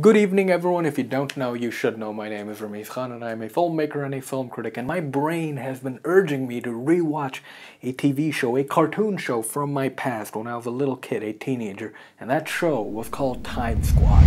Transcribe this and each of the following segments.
Good evening everyone, if you don't know, you should know. My name is Ramiz Khan and I'm a filmmaker and a film critic, and my brain has been urging me to rewatch a TV show, a cartoon show from my past when I was a little kid, a teenager, and that show was called Time Squad.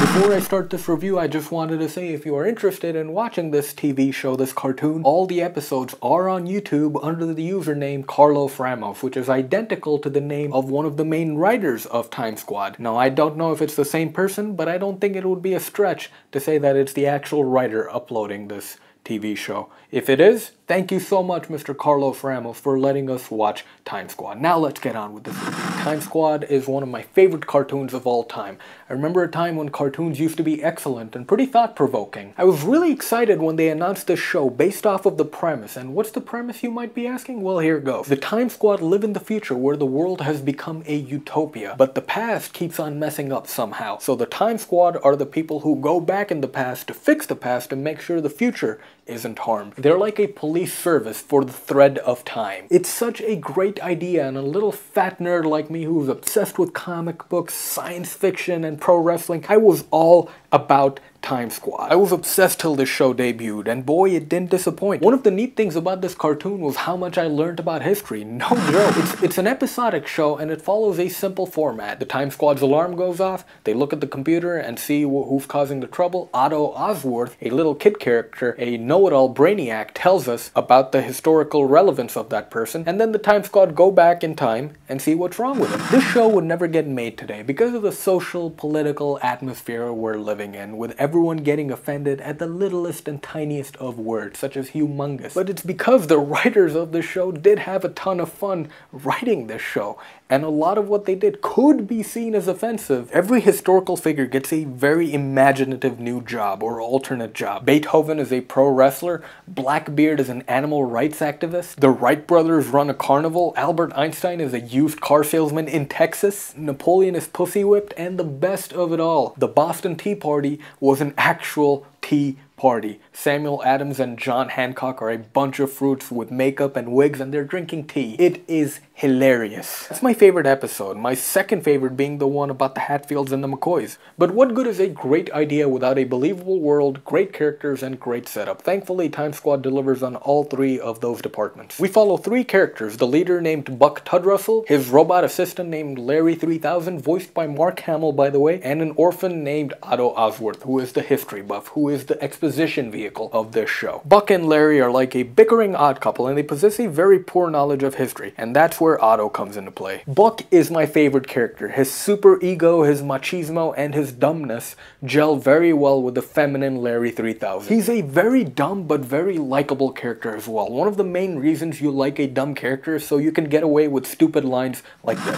Before I start this review, I just wanted to say if you are interested in watching this TV show, this cartoon, all the episodes are on YouTube under the username Carlos Ramos, which is identical to the name of one of the main writers of Time Squad. Now, I don't know if it's the same person, but I don't think it would be a stretch to say that it's the actual writer uploading this TV show. If it is, thank you so much, Mr. Carlos Ramos, for letting us watch Time Squad. Now let's get on with this video. Time Squad is one of my favorite cartoons of all time. I remember a time when cartoons used to be excellent and pretty thought-provoking. I was really excited when they announced this show based off of the premise. And what's the premise, you might be asking? Well, here goes. The Time Squad live in the future where the world has become a utopia, but the past keeps on messing up somehow. So the Time Squad are the people who go back in the past to fix the past and make sure the future isn't harmed. They're like a police service for the thread of time. It's such a great idea, and a little fat nerd like me who's obsessed with comic books, science fiction, and pro wrestling, I was all about Time Squad. I was obsessed till this show debuted, and boy, it didn't disappoint. One of the neat things about this cartoon was how much I learned about history. No joke. It's an episodic show, and it follows a simple format. The Time Squad's alarm goes off, they look at the computer and see who's causing the trouble. Otto Osworth, a little kid character, a know-it-all brainiac, tells us about the historical relevance of that person, and then the Time Squad go back in time and see what's wrong with him. This show would never get made today because of the social, political atmosphere we're living in, with everyone getting offended at the littlest and tiniest of words, such as humongous. But it's because the writers of the show did have a ton of fun writing this show, and a lot of what they did could be seen as offensive. Every historical figure gets a very imaginative new job or alternate job. Beethoven is a pro wrestler, Blackbeard is an animal rights activist, the Wright brothers run a carnival, Albert Einstein is a used car salesman in Texas, Napoleon is pussy whipped, and the best of it all, the Boston Tea Party was an actual tea party. Samuel Adams and John Hancock are a bunch of fruits with makeup and wigs, and they're drinking tea. It is hilarious. That's my favorite episode, my second favorite being the one about the Hatfields and the McCoys. But what good is a great idea without a believable world, great characters, and great setup? Thankfully, Time Squad delivers on all three of those departments. We follow three characters, the leader named Buck Tudrussel, his robot assistant named Larry 3000, voiced by Mark Hamill, by the way, and an orphan named Otto Osworth, who is the history buff, who is the exposition vehicle of this show. Buck and Larry are like a bickering odd couple, and they possess a very poor knowledge of history, and that's where Otto comes into play. Buck is my favorite character. His super ego, his machismo, and his dumbness gel very well with the feminine Larry 3000. He's a very dumb but very likable character as well. One of the main reasons you like a dumb character is so you can get away with stupid lines like this.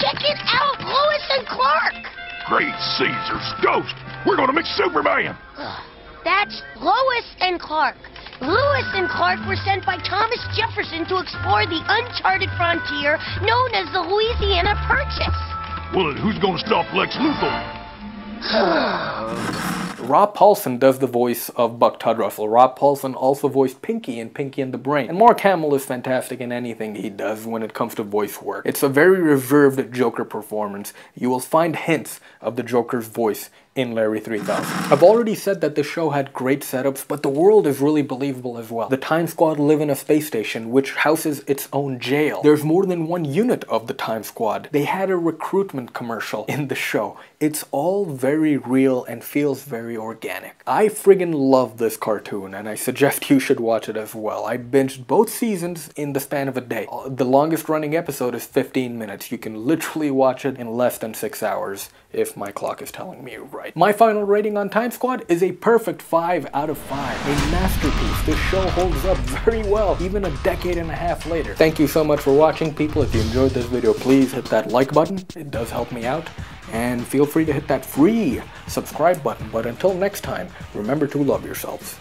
Check it out, Lois and Clark! Great Caesar's ghost! We're gonna make Superman! That's Lois and Clark. Lois and Clark were sent by Thomas Jefferson to explore the uncharted frontier known as the Louisiana Purchase. Well, then who's gonna stop Lex Luthor? Rob Paulsen does the voice of Buck Tudrussel. Rob Paulsen also voiced Pinky in Pinky and the Brain. And Mark Hamill is fantastic in anything he does when it comes to voice work. It's a very reserved Joker performance. You will find hints of the Joker's voice in Larry 3000. I've already said that the show had great setups, but the world is really believable as well. The Time Squad live in a space station which houses its own jail. There's more than one unit of the Time Squad. They had a recruitment commercial in the show. It's all very real and feels very organic. I friggin' love this cartoon, and I suggest you should watch it as well. I binged both seasons in the span of a day. The longest running episode is 15 minutes. You can literally watch it in less than 6 hours if my clock is telling me right. My final rating on Time Squad is a perfect 5 out of 5. A masterpiece. This show holds up very well, even a decade and a half later. Thank you so much for watching, people. If you enjoyed this video, please hit that like button. It does help me out. And feel free to hit that free subscribe button. But until next time, remember to love yourselves.